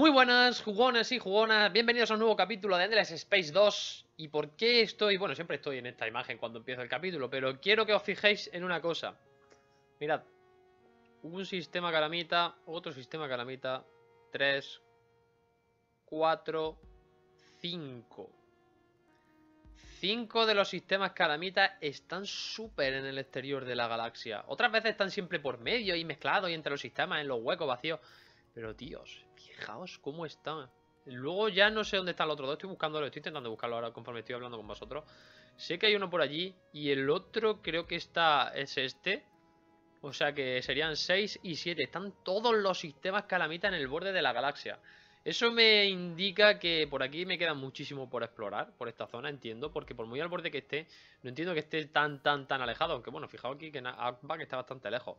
Muy buenas, jugones y jugonas, bienvenidos a un nuevo capítulo de Endless Space 2. ¿Y por qué estoy? Bueno, siempre estoy en esta imagen cuando empiezo el capítulo, pero quiero que os fijéis en una cosa. Mirad, un sistema calamita, otro sistema calamita, 3, 4, 5. 5 de los sistemas calamitas están súper en el exterior de la galaxia. Otras veces están siempre por medio y mezclados y entre los sistemas, en los huecos vacíos. Pero, tíos, fijaos cómo están. Luego ya no sé dónde está el otro dos. Estoy buscándolo, estoy intentando buscarlo ahora conforme estoy hablando con vosotros. Sé que hay uno por allí y el otro creo que está es este. O sea que serían 6 y 7. Están todos los sistemas calamita en el borde de la galaxia. Eso me indica que por aquí me queda muchísimo por explorar, por esta zona, entiendo, porque por muy al borde que esté, no entiendo que esté tan alejado. Aunque bueno, fijaos aquí que en Outback está bastante lejos.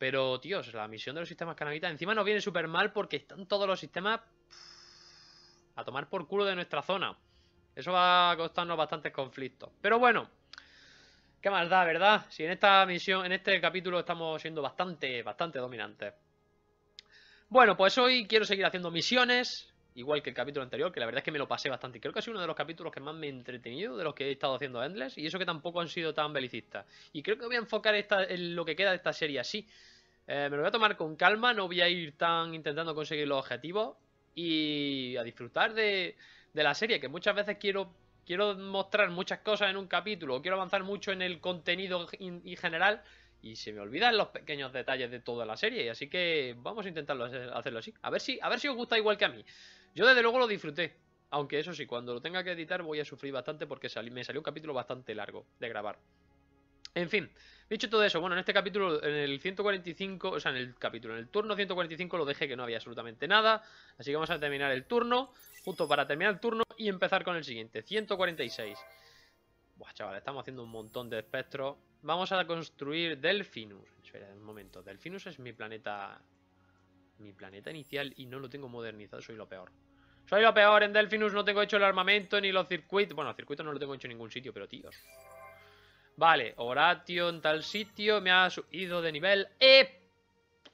Pero, tíos, la misión de los sistemas calamitas encima nos viene súper mal porque están todos los sistemas a tomar por culo de nuestra zona. Eso va a costarnos bastantes conflictos. Pero bueno, ¿qué más da, verdad? Si en esta misión, en este capítulo estamos siendo bastante dominantes. Bueno, pues hoy quiero seguir haciendo misiones, igual que el capítulo anterior, que la verdad es que me lo pasé bastante. Creo que ha sido uno de los capítulos que más me he entretenido de los que he estado haciendo Endless, y eso que tampoco han sido tan belicistas. Y creo que voy a enfocar en lo que queda de esta serie así. Me lo voy a tomar con calma, no voy a ir tan intentando conseguir los objetivos y a disfrutar de la serie, que muchas veces quiero mostrar muchas cosas en un capítulo, quiero avanzar mucho en el contenido y general, y se me olvidan los pequeños detalles de toda la serie. Así que vamos a intentarlo hacerlo así. A ver si os gusta igual que a mí. Yo desde luego lo disfruté. Aunque eso sí, cuando lo tenga que editar voy a sufrir bastante porque me salió un capítulo bastante largo de grabar. En fin, dicho todo eso, bueno, en este capítulo, en el 145, o sea, en el turno 145 lo dejé que no había absolutamente nada. Así que vamos a terminar el turno, justo para terminar el turno y empezar con el siguiente, 146. Buah, chavales, estamos haciendo un montón de espectros. Vamos a construir Delfinus. Espera un momento, Delfinus es mi planeta inicial y no lo tengo modernizado, soy lo peor. Soy lo peor, en Delfinus no tengo hecho el armamento ni los circuitos. Bueno, los circuitos no lo tengo hecho en ningún sitio, pero tíos. Vale, Horatio en tal sitio me ha subido de nivel.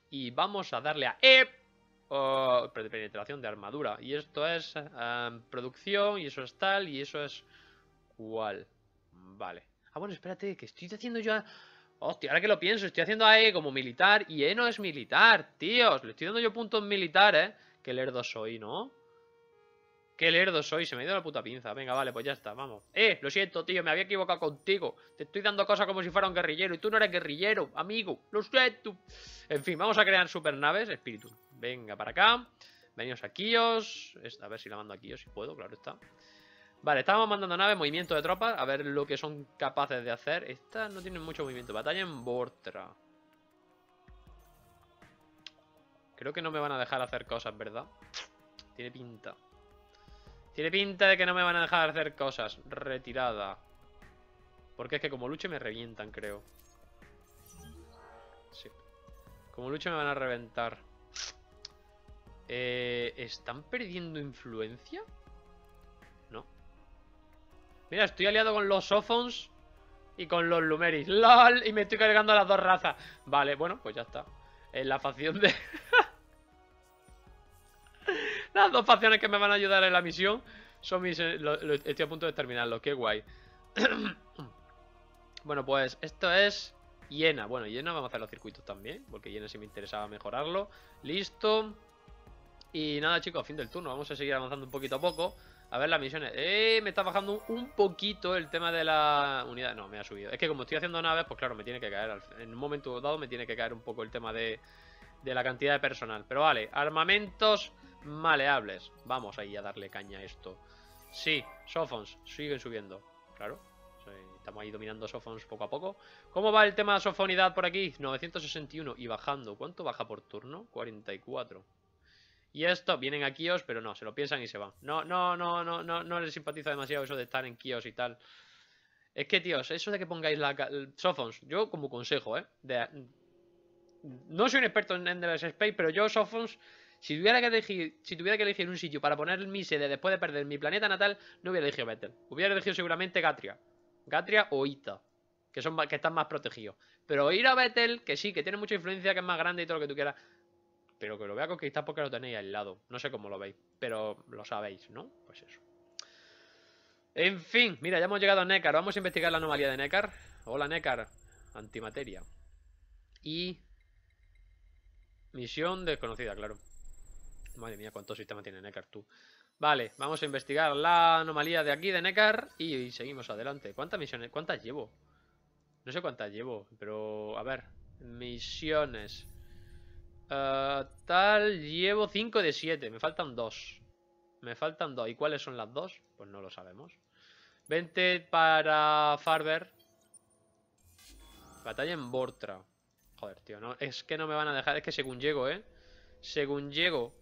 Y vamos a darle a penetración de armadura. Y esto es producción, y eso es tal, y eso es cual. Vale. Ah, bueno, espérate, que estoy haciendo yo... Hostia, ahora que lo pienso, estoy haciendo a E como militar y E no es militar, tíos. Le estoy dando yo puntos militares, ¿eh? Qué lerdo soy, ¿no? Qué lerdo soy, se me ha ido la puta pinza. Venga, vale, pues ya está, vamos. Lo siento, tío, me había equivocado contigo. Te estoy dando cosas como si fuera un guerrillero y tú no eres guerrillero, amigo. Lo siento. En fin, vamos a crear supernaves, espíritu. Venga, para acá. Venimos a Kios. A ver si la mando a Kios, si puedo, claro está. Vale, estábamos mandando naves, movimiento de tropas, a ver lo que son capaces de hacer. Estas no tienen mucho movimiento. Batalla en Bortra. Creo que no me van a dejar hacer cosas, ¿verdad? Tiene pinta. Tiene pinta de que no me van a dejar hacer cosas. Retirada. Porque es que como luche me revientan, creo. Sí. Como luche me van a reventar. ¿Están perdiendo influencia? Mira, estoy aliado con los Sophons y con los Lumeris. ¡Lol! Y me estoy cargando a las dos razas. Vale, bueno, pues ya está. En la facción de... las dos facciones que me van a ayudar en la misión son mis... Estoy a punto de terminarlo. ¡Qué guay! Bueno, pues esto es Hiena. Bueno, Hiena vamos a hacer los circuitos también, porque Hiena sí me interesaba mejorarlo. Listo. Y nada, chicos, fin del turno. Vamos a seguir avanzando un poquito a poco. A ver las misiones. Me está bajando un poquito el tema de la unidad. No, me ha subido. Es que como estoy haciendo naves, pues claro, me tiene que caer. En un momento dado me tiene que caer un poco el tema de la cantidad de personal. Pero vale, armamentos maleables. Vamos ahí a darle caña a esto. Sí, Sophons siguen subiendo. Claro, estamos ahí dominando Sophons poco a poco. ¿Cómo va el tema de sofonidad por aquí? 961 y bajando. ¿Cuánto baja por turno? 44. Y esto, vienen a Kios, pero no, se lo piensan y se van. No les simpatiza demasiado eso de estar en Kios y tal. Es que, tíos, eso de que pongáis Sophons, yo como consejo, no soy un experto en Endless Space, pero yo Sophons, si tuviera que elegir un sitio para poner mi sede después de perder mi planeta natal, no hubiera elegido Betel. Hubiera elegido seguramente Gatria. Gatria o Ita, que están más protegidos. Pero ir a Betel, que sí, que tiene mucha influencia, que es más grande y todo lo que tú quieras... pero que lo voy a conquistar porque lo tenéis aislado. No sé cómo lo veis, pero lo sabéis, ¿no? Pues eso. En fin, mira, ya hemos llegado a Neckar. Vamos a investigar la anomalía de Neckar. Hola, Neckar. Antimateria. Y... misión desconocida, claro. Madre mía, cuánto sistema tiene Neckar, tú. Vale, vamos a investigar la anomalía de aquí, de Neckar. Y seguimos adelante. ¿Cuántas misiones? ¿Cuántas llevo? No sé cuántas llevo, pero... a ver. Misiones. Tal, llevo 5 de 7. Me faltan 2. Me faltan 2. ¿Y cuáles son las 2? Pues no lo sabemos. 20 para Farber. Batalla en Bortra. Joder, tío. No, es que no me van a dejar. Es que según llego, ¿eh? Según llego.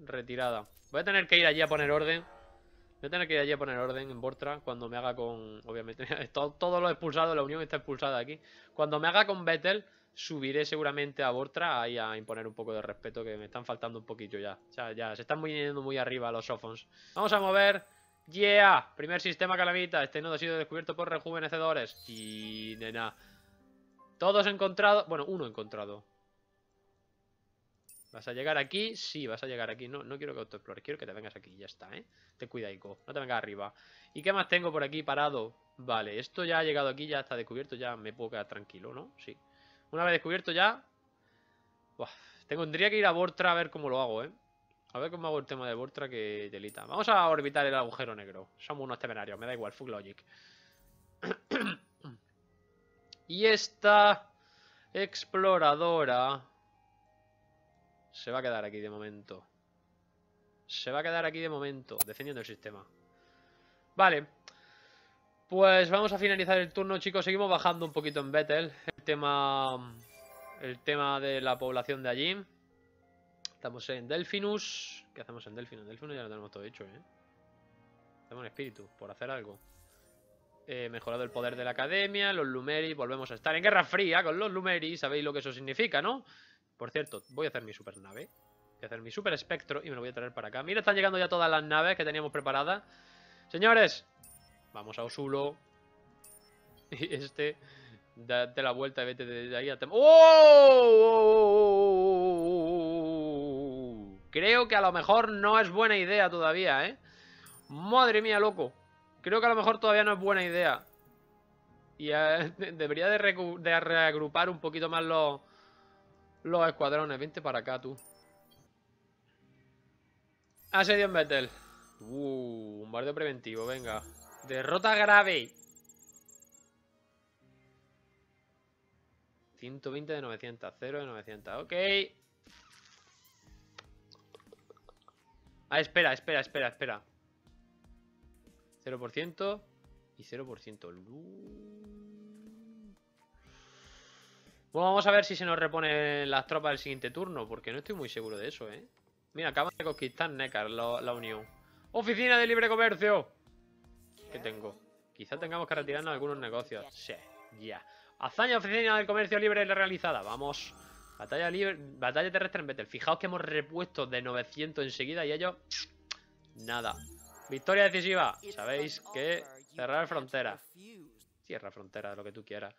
Retirada. Voy a tener que ir allí a poner orden. Voy a tener que ir allí a poner orden en Bortra. Cuando me haga con... obviamente, todos los expulsados de la Unión está expulsada aquí. Cuando me haga con Betel, subiré seguramente a Bortra ahí a imponer un poco de respeto, que me están faltando un poquito ya. O sea, ya se están viniendo muy arriba los Sophons. Vamos a mover. ¡Yeah! Primer sistema calamita. Este nodo ha sido descubierto por rejuvenecedores. Y... nena. Todos encontrados. Bueno, uno encontrado. ¿Vas a llegar aquí? Sí, vas a llegar aquí. No, no quiero que autoexplores, quiero que te vengas aquí. Ya está, ¿eh? Te cuidaico, no te vengas arriba. ¿Y qué más tengo por aquí parado? Vale, esto ya ha llegado aquí, ya está descubierto. Ya me puedo quedar tranquilo, ¿no? Sí. Una vez descubierto ya... Uf, tendría que ir a Bortra a ver cómo lo hago, ¿eh? A ver cómo hago el tema de Bortra, que delita. Vamos a orbitar el agujero negro. Somos unos temerarios, me da igual, fuck logic. Y esta... exploradora... se va a quedar aquí de momento. Se va a quedar aquí de momento, defendiendo el sistema. Vale. Pues vamos a finalizar el turno, chicos. Seguimos bajando un poquito en Betel. El tema de la población de allí. Estamos en Delfinus. ¿Qué hacemos en Delfinus? En Delfinus ya lo tenemos todo hecho, ¿eh? Tenemos un espíritu por hacer algo. Mejorado el poder de la academia. Los Lumeris. Volvemos a estar en Guerra Fría con los Lumeris. Sabéis lo que eso significa, ¿no? Por cierto, voy a hacer mi super nave. Voy a hacer mi super espectro y me lo voy a traer para acá. Mira, están llegando ya todas las naves que teníamos preparadas. Señores, vamos a Osulo. Y este, date la vuelta y vete de ahí a... ¡Oh! Creo que a lo mejor no es buena idea todavía, ¿eh? Madre mía, loco. Creo que a lo mejor todavía no es buena idea. Y debería de reagrupar un poquito más los escuadrones. Vente para acá, tú. Asedio en Betel. Bombardeo preventivo, venga. Derrota grave. 120 de 900, 0 de 900, ok. Ah, espera. 0% y 0%. Bueno, vamos a ver si se nos reponen las tropas el siguiente turno, porque no estoy muy seguro de eso, ¿eh? Mira, acaban de conquistar Neckar, la Unión. ¡Oficina de Libre Comercio! ¿Qué tengo? Quizá tengamos que retirarnos algunos negocios. Sí, ya. Yeah. Hazaña Oficina del Comercio Libre realizada. Vamos. Batalla libre, batalla terrestre en Betel. Fijaos que hemos repuesto de 900 enseguida y ellos... nada. Victoria decisiva. Sabéis que cerrar frontera. Cierra frontera, lo que tú quieras.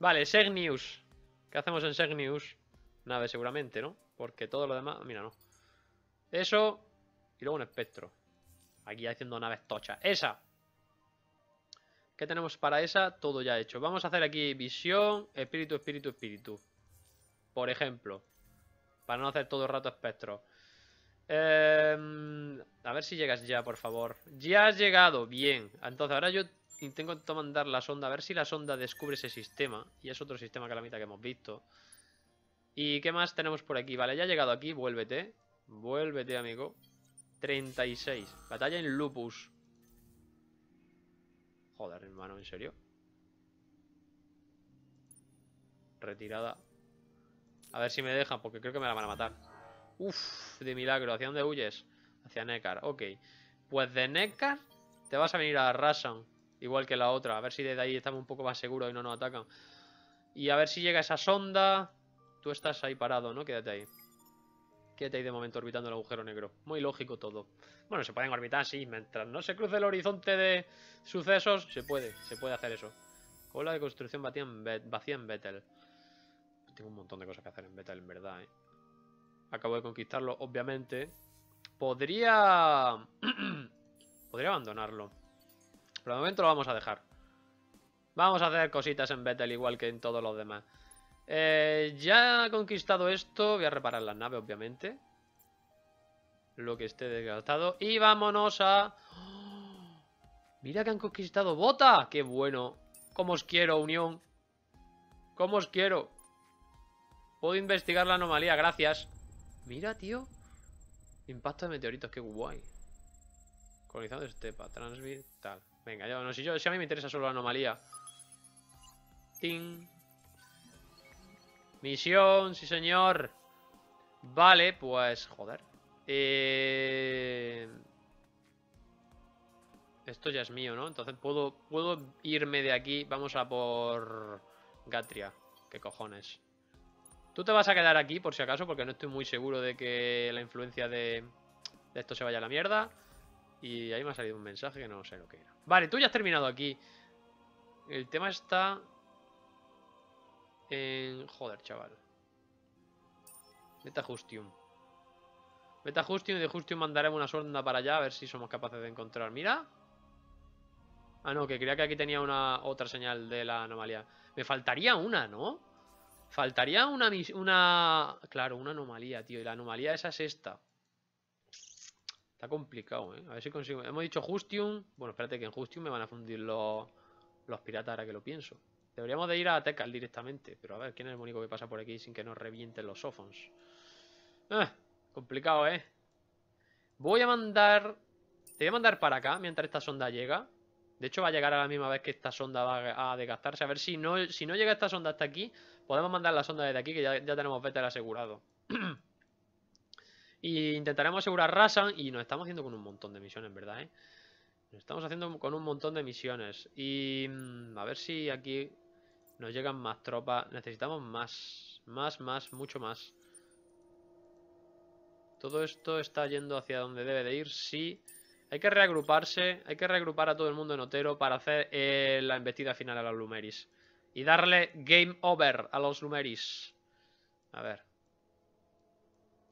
Vale, Segnius. ¿Qué hacemos en Segnius? Nave seguramente, ¿no? Porque todo lo demás... mira, no. Eso. Y luego un espectro. Aquí haciendo naves tochas. ¡Esa! ¿Qué tenemos para esa? Todo ya hecho. Vamos a hacer aquí visión, espíritu. Por ejemplo. Para no hacer todo el rato espectro. A ver si llegas ya, por favor. Ya has llegado. Bien. Entonces ahora yo... intento mandar la sonda, a ver si la sonda descubre ese sistema. Y es otro sistema calamita que hemos visto. ¿Y qué más tenemos por aquí? Vale, ya ha llegado aquí, vuélvete. Vuélvete, amigo. 36, batalla en Lupus. Joder, hermano, ¿en serio? Retirada. A ver si me dejan, porque creo que me la van a matar. Uf, de milagro, ¿hacia dónde huyes? Hacia Neckar, ok. Pues de Neckar te vas a venir a Rasan. Igual que la otra, a ver si desde ahí estamos un poco más seguros y no nos atacan. Y a ver si llega esa sonda. Tú estás ahí parado, ¿no? Quédate ahí. Quédate ahí de momento orbitando el agujero negro. Muy lógico todo. Bueno, se pueden orbitar, sí. Mientras no se cruce el horizonte de sucesos, se puede hacer eso. Cola de construcción vacía en Betel. Tengo un montón de cosas que hacer en Betel, en verdad, ¿eh? Acabo de conquistarlo, obviamente. Podría... podría abandonarlo. Pero de momento lo vamos a dejar. Vamos a hacer cositas en Betel igual que en todos los demás. Ya conquistado esto. Voy a reparar la nave, obviamente. Lo que esté desgastado. Y vámonos a... ¡oh! Mira que han conquistado Bota. ¡Qué bueno! ¿Cómo os quiero, Unión? ¿Cómo os quiero? Puedo investigar la anomalía, gracias. Mira, tío. Impacto de meteoritos, qué guay. Colonizado estepa, transmit, tal. Venga, ya, no, si a mí me interesa solo la anomalía. Ting. Misión, sí señor. Vale, pues, joder. Esto ya es mío, ¿no? Entonces puedo irme de aquí. Vamos a por Gatria. ¿Qué cojones? Tú te vas a quedar aquí, por si acaso, porque no estoy muy seguro de que la influencia de esto se vaya a la mierda. Y ahí me ha salido un mensaje que no sé lo que era. Vale, tú ya has terminado aquí. El tema está... en... joder, chaval. Beta Justium. Beta Justium, y de Justium mandaremos una sonda para allá a ver si somos capaces de encontrar. Mira. Ah, no, que creía que aquí tenía una otra señal de la anomalía. Me faltaría una, ¿no? Faltaría una... claro, una anomalía, tío. Y la anomalía esa es esta. Está complicado, ¿eh? A ver si consigo... hemos dicho Justium. Bueno, espérate que en Justium me van a fundir los piratas ahora que lo pienso. Deberíamos de ir a Tecal directamente. Pero a ver, ¿quién es el único que pasa por aquí sin que nos revienten los Sophons? Ah, complicado, ¿eh? Voy a mandar... te voy a mandar para acá mientras esta sonda llega. De hecho va a llegar a la misma vez que esta sonda va a desgastarse. A ver si no llega esta sonda hasta aquí, podemos mandar la sonda desde aquí, que ya tenemos Betel asegurado. Y intentaremos asegurar Rasan. Y nos estamos haciendo con un montón de misiones, ¿verdad? Nos estamos haciendo con un montón de misiones. Y a ver si aquí nos llegan más tropas. Necesitamos más. Más, mucho más. Todo esto está yendo hacia donde debe de ir, sí. Hay que reagruparse, hay que reagrupar a todo el mundo en Otero para hacer la embestida final a los Lumeris. Y darle game over a los Lumeris. A ver.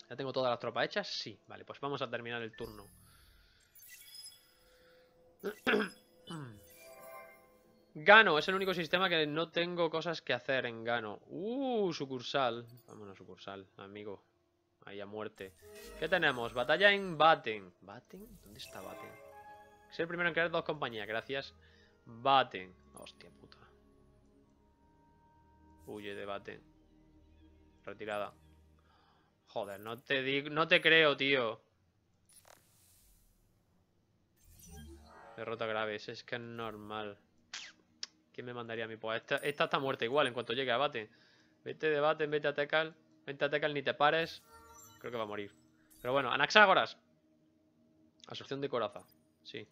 ¿Ya tengo todas las tropas hechas? Sí, vale, pues vamos a terminar el turno. Gano, es el único sistema que no tengo cosas que hacer en Gano. Sucursal. Vámonos, sucursal, amigo. Ahí a muerte. ¿Qué tenemos? Batalla en Baten. ¿Baten? ¿Dónde está Baten? Soy el primero en crear 2 compañías, gracias. Baten. Hostia puta. Huye de Baten. Retirada. Joder, no te creo, tío. Derrota grave, es que es normal. ¿Quién me mandaría a mí? Pues esta está muerta igual en cuanto llegue a Baten. Vete de Baten, vete a Tecal. Vete a Tecal, ni te pares. Creo que va a morir. Pero bueno, Anaxágoras. Absorción de coraza. Sí.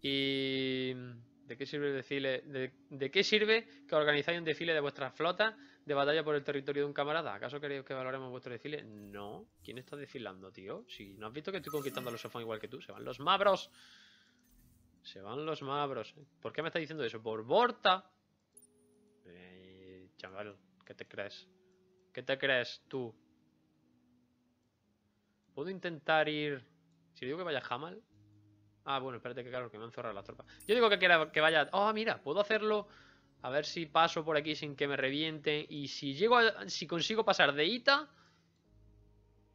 ¿Y de qué sirve el desfile? ¿De qué sirve que organizáis un desfile de vuestras flotas de batalla por el territorio de un camarada? ¿Acaso queréis que valoremos vuestro desfile? No. ¿Quién está desfilando, tío? Si no has visto que estoy conquistando a los Sophons igual que tú. Se van los mabros. Se van los mabros. ¿Por qué me estás diciendo eso? Por Bortra. Chaval, ¿qué te crees? ¿Qué te crees tú? ¿Puedo intentar ir...? Si le digo que vaya Jamal... ah, bueno, espérate que claro, que me han zorrado las tropas. Yo digo que quiera que vaya... ah, mira, puedo hacerlo. A ver si paso por aquí sin que me revienten. Y si llego a... si consigo pasar de Ita...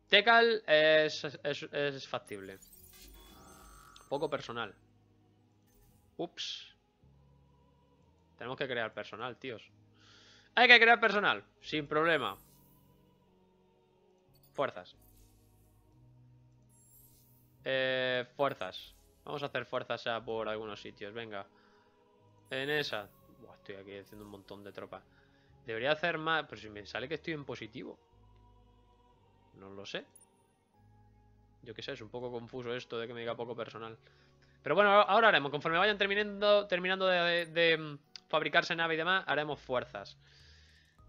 Tecal es factible. Poco personal. Ups. Tenemos que crear personal, tíos. Hay que crear personal. Sin problema. Fuerzas. Fuerzas. Vamos a hacer fuerzas a por algunos sitios. Venga. En esa. Buah, estoy aquí haciendo un montón de tropas. Debería hacer más. Pero si me sale que estoy en positivo. No lo sé. Yo qué sé, es un poco confuso esto de que me diga poco personal. Pero bueno, ahora haremos. Conforme vayan terminando de fabricarse nave y demás, haremos fuerzas.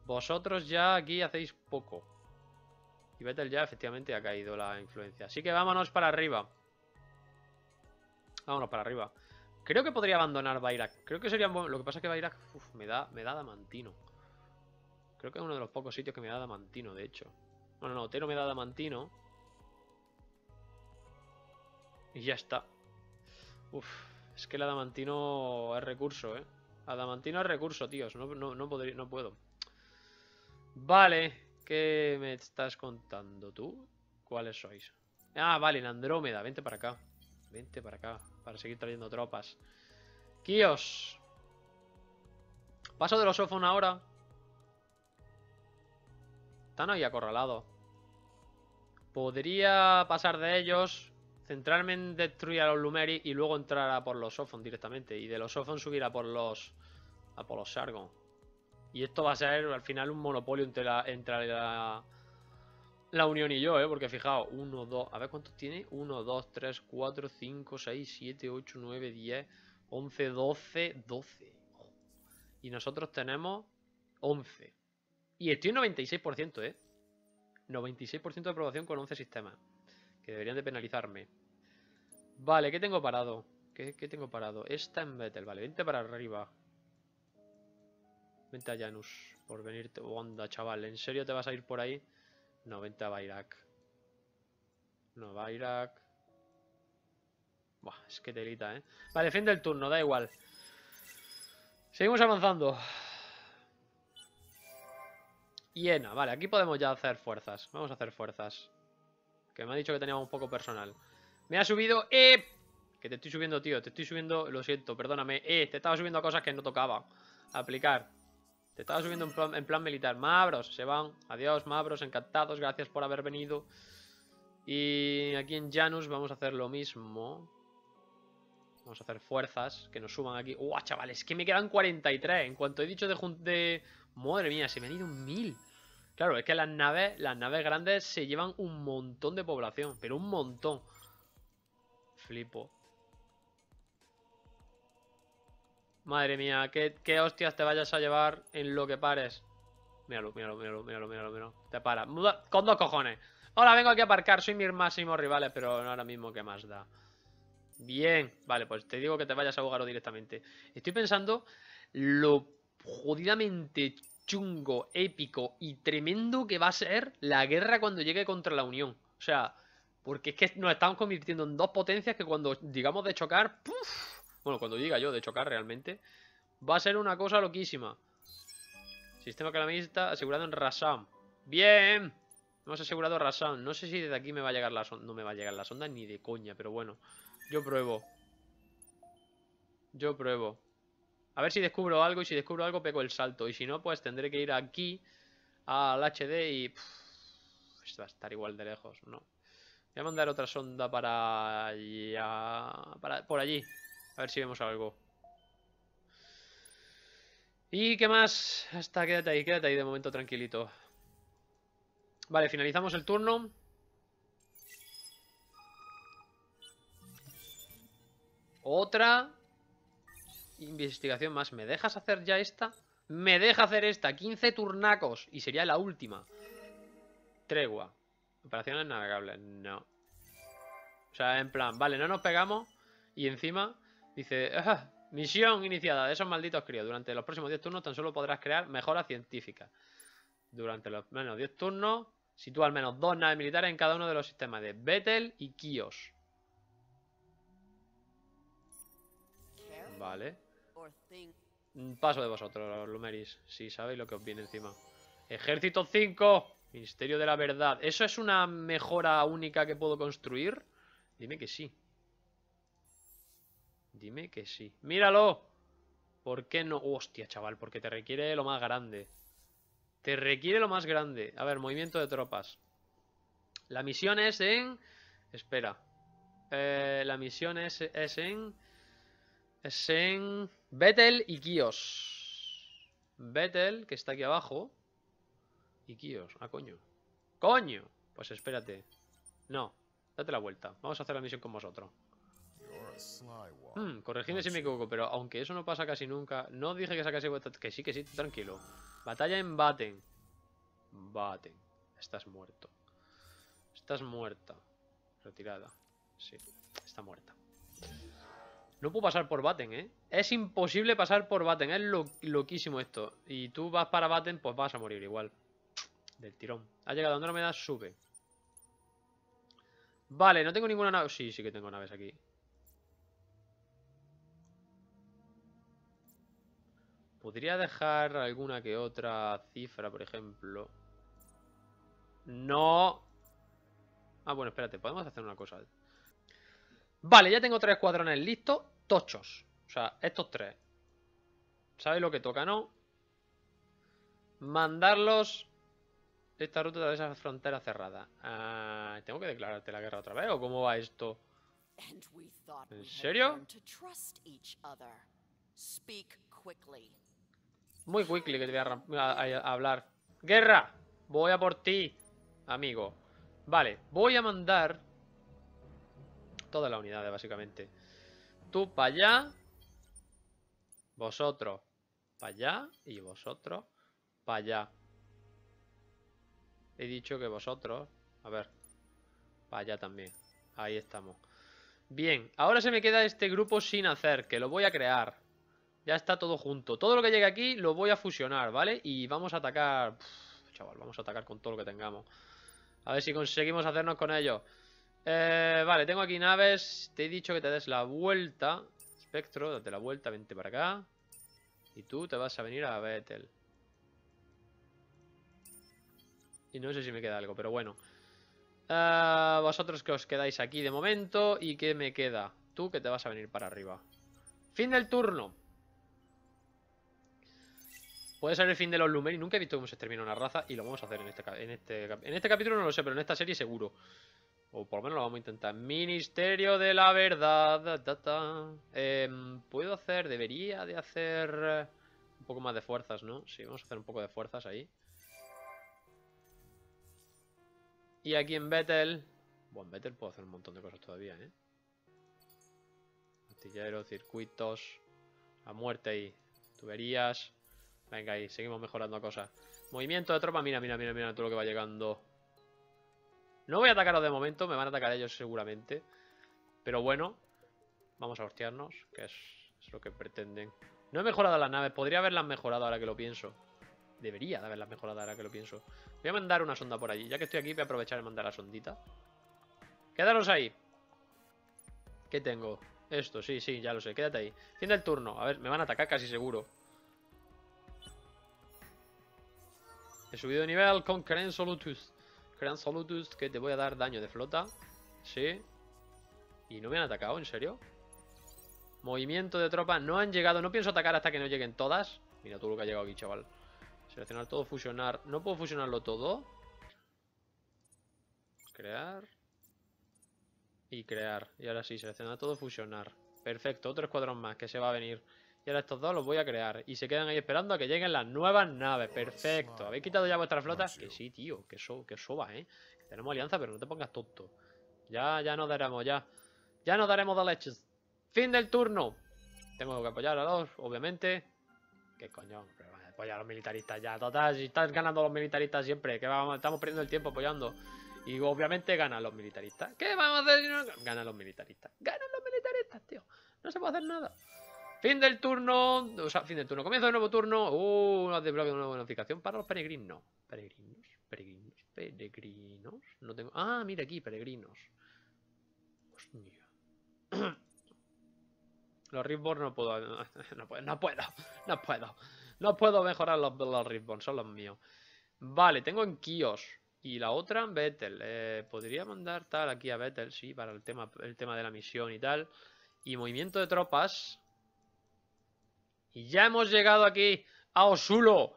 Vosotros ya aquí hacéis poco. Y Betel ya efectivamente ha caído la influencia. Así que vámonos para arriba. Vámonos para arriba. Creo que podría abandonar Bayrak. Creo que sería... lo que pasa es que Bayrak me da damantino. Creo que es uno de los pocos sitios que me da damantino, de hecho. Bueno, no, Tero me da adamantino. Y ya está. Uf, es que el adamantino es recurso, ¿eh? Adamantino es recurso, tíos. No puedo. Vale. ¿Qué me estás contando tú? ¿Cuáles sois? Ah, vale, en Andrómeda. Vente para acá. Vente para acá. Para seguir trayendo tropas. Kios. Paso de los Sophons ahora. Están ahí acorralados. Podría pasar de ellos, centrarme en destruir a los Lumeris y luego entrar a por los Sophons directamente. Y de los Sophons subir a por los Sargon. Y esto va a ser al final un monopolio entre la Unión y yo, ¿eh? Porque fijaos, 1, 2, a ver cuántos tiene. 1, 2, 3, 4, 5, 6, 7, 8, 9, 10, 11, 12, 12. Y nosotros tenemos 11. Y estoy en 96%, ¿eh? 96% de aprobación con 11 sistemas. Que deberían de penalizarme. Vale, ¿qué tengo parado? ¿Qué tengo parado? Esta en Betel, vale, vente para arriba. Vente a Janus, por venirte. Onda, chaval, ¿en serio te vas a ir por ahí? No, vente a Bayrak. No, Bayrak. Buah, es que telita, ¿eh? Vale, fin del turno, da igual. Seguimos avanzando. Hiena, vale, aquí podemos ya hacer fuerzas. Vamos a hacer fuerzas. Que me ha dicho que teníamos poco personal. Me ha subido, que te estoy subiendo, tío, te estoy subiendo. Lo siento, perdóname, te estaba subiendo a cosas que no tocaba aplicar. Te estaba subiendo en plan militar. Mabros, se van. Adiós, Mabros, encantados. Gracias por haber venido. Y aquí en Janus vamos a hacer lo mismo. Vamos a hacer fuerzas que nos suman aquí. ¡Uah, chavales! Que me quedan 43. En cuanto he dicho de... Madre mía, se me han ido 1000. Claro, es que las naves grandes se llevan un montón de población. Pero un montón. Flipo. Madre mía, qué hostias te vayas a llevar en lo que pares. Míralo, míralo, míralo, míralo, míralo, míralo. Te para. Muda, con dos cojones. Ahora vengo aquí a aparcar, soy mis máximos rivales, pero ahora mismo qué más da. Bien, vale, pues te digo que te vayas a Bogaro directamente. Estoy pensando lo jodidamente chungo, épico y tremendo que va a ser la guerra cuando llegue contra la Unión. O sea, porque es que nos estamos convirtiendo en dos potencias que cuando digamos de chocar... ¡puf! Bueno, cuando diga yo de chocar realmente, va a ser una cosa loquísima. Sistema calamista asegurado en Rasan. Bien. Hemos asegurado Rasan. No sé si desde aquí me va a llegar la sonda. No me va a llegar la sonda ni de coña, pero bueno. Yo pruebo. Yo pruebo. A ver si descubro algo. Y si descubro algo, pego el salto. Y si no, pues tendré que ir aquí al HD y... esto va a estar igual de lejos, ¿no? Voy a mandar otra sonda para allá. Por allí. A ver si vemos algo. ¿Y qué más? Hasta quédate ahí de momento tranquilito. Vale, finalizamos el turno. Otra investigación más. ¿Me dejas hacer ya esta? Me deja hacer esta. 15 turnacos. Y sería la última. Tregua. Operaciones navegables. No. O sea, en plan, vale, no nos pegamos. Y encima... dice, misión iniciada de esos malditos críos. Durante los próximos 10 turnos tan solo podrás crear mejoras científicas. Durante los menos 10 turnos, sitúa al menos 2 naves militares en cada uno de los sistemas de Betel y Kios. Vale. Paso de vosotros, los Lumeris, si sabéis lo que os viene encima. Ejército 5, Ministerio de la verdad. ¿Eso es una mejora única que puedo construir? Dime que sí. Dime que sí. ¡Míralo! ¿Por qué no? Hostia, chaval, porque te requiere lo más grande. Te requiere lo más grande. A ver, movimiento de tropas. La misión es en... espera. La misión es en... es en... Betel y Kios. Betel, que está aquí abajo. Y Kios. Ah, coño. ¡Coño! Pues espérate. No. Date la vuelta. Vamos a hacer la misión con vosotros. Corregidme si me equivoco, pero aunque eso no pasa casi nunca. No dije que sacase... que sí, tranquilo. Batalla en Baten. Baten. Estás muerto. Estás muerta. Retirada. Sí, está muerta. No puedo pasar por Baten, ¿eh? Es imposible pasar por Baten. Es loquísimo esto. Y tú vas para Baten, pues vas a morir igual. del tirón. Ha llegado Andrómeda, sube. Vale, no tengo ninguna nave. Sí, sí que tengo naves aquí. Podría dejar alguna que otra cifra, por ejemplo. No. Ah, bueno, espérate, podemos hacer una cosa. Vale, ya tengo tres escuadrones listos. Tochos. O sea, estos tres. ¿Sabéis lo que toca, no? Mandarlos. Esta ruta de esa frontera cerrada. Ah, ¿tengo que declararte la guerra otra vez? ¿O cómo va esto? ¿En serio? Muy quickly que te voy a hablar. ¡Guerra! Voy a por ti, amigo. Vale, voy a mandar todas las unidades, básicamente. Tú para allá. Vosotros para allá. Y vosotros para allá. He dicho que vosotros... A ver. Para allá también. Ahí estamos. Bien. Ahora se me queda este grupo sin hacer, que lo voy a crear. Ya está todo junto. Todo lo que llegue aquí lo voy a fusionar, ¿vale? Y vamos a atacar... Uf, chaval, vamos a atacar con todo lo que tengamos. A ver si conseguimos hacernos con ellos. Vale, tengo aquí naves. Te he dicho que te des la vuelta. Espectro, date la vuelta, vente para acá. Y tú te vas a venir a Betel. Y no sé si me queda algo, pero bueno. Vosotros que os quedáis aquí de momento. ¿Y qué me queda? Tú que te vas a venir para arriba. Fin del turno. Puede ser el fin de los Lumeris. Nunca he visto cómo se extermina una raza. Y lo vamos a hacer en este capítulo, no lo sé. Pero en esta serie seguro. O por lo menos lo vamos a intentar. Ministerio de la verdad. Puedo hacer... Debería de hacer... Un poco más de fuerzas, ¿no? Sí, vamos a hacer un poco de fuerzas ahí. Y aquí en Betel... Bueno, en Betel puedo hacer un montón de cosas todavía, ¿eh? Artilleros, circuitos... A muerte ahí. Tuberías... Venga ahí, seguimos mejorando cosas. Movimiento de tropa, mira, mira, mira, mira todo lo que va llegando. No voy a atacaros de momento, me van a atacar ellos seguramente. Pero bueno, vamos a hostiarnos, que es lo que pretenden. No he mejorado las naves, podría haberlas mejorado ahora que lo pienso. Debería de haberlas mejorado ahora que lo pienso. Voy a mandar una sonda por allí. Ya que estoy aquí voy a aprovechar y mandar la sondita. Quedaros ahí. ¿Qué tengo? Esto, sí, sí, ya lo sé. Quédate ahí. Fin del turno. A ver, me van a atacar casi seguro. He subido de nivel con Crensolutus. Crensolutus, que te voy a dar daño de flota. Sí. ¿Y no me han atacado? ¿En serio? Movimiento de tropa. No han llegado. No pienso atacar hasta que no lleguen todas. Mira tú lo que ha llegado aquí, chaval. Seleccionar todo, fusionar. ¿No puedo fusionarlo todo? Crear. Y crear. Y ahora sí, seleccionar todo, fusionar. Perfecto, otro escuadrón más que se va a venir. Y ahora estos dos los voy a crear. Y se quedan ahí esperando a que lleguen las nuevas naves. Perfecto. ¿Habéis quitado ya vuestras flotas? Que sí, tío. Que soba, ¿eh? Tenemos alianza, pero no te pongas tonto. Ya nos daremos, ya. Ya nos daremos de leches. Fin del turno. Tengo que apoyar a los, obviamente. ¿Qué coño? Apoyar a los militaristas ya. Total, si están ganando los militaristas siempre. Que vamos, estamos perdiendo el tiempo apoyando. Y obviamente ganan los militaristas. ¿Qué vamos a hacer si no? Ganan los militaristas. Ganan los militaristas, tío. No se puede hacer nada. Fin del turno. O sea, fin del turno. Comienza un nuevo turno. Has desbloqueado una bonificación para los peregrinos. Peregrinos, peregrinos, peregrinos. No tengo. Ah, mira aquí, peregrinos. Hostia. Los Riftborn no puedo. No puedo. No puedo mejorar los Riftborn, son los míos. Vale, tengo en Kios. Y la otra en Betel. Podría mandar tal aquí a Betel, sí, para el tema de la misión y tal. Y movimiento de tropas. Y ya hemos llegado aquí a Osulo.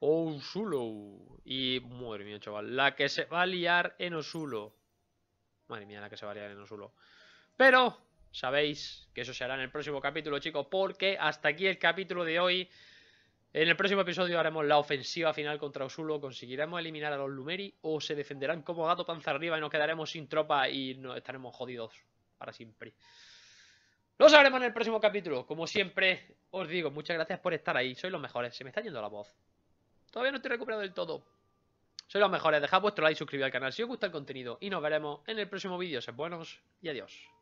Osulo. Y madre mía, chaval. La que se va a liar en Osulo. Madre mía, la que se va a liar en Osulo. Pero sabéis que eso se hará en el próximo capítulo, chicos. Porque hasta aquí el capítulo de hoy. En el próximo episodio haremos la ofensiva final contra Osulo. ¿Conseguiremos eliminar a los Lumeri? ¿O se defenderán como gato panza arriba y nos quedaremos sin tropa y nos estaremos jodidos para siempre? Lo sabremos en el próximo capítulo. Como siempre, os digo, muchas gracias por estar ahí. Sois los mejores. Se me está yendo la voz. Todavía no estoy recuperado del todo. Sois los mejores. Dejad vuestro like, suscribid al canal si os gusta el contenido. Y nos veremos en el próximo vídeo. Sed buenos y adiós.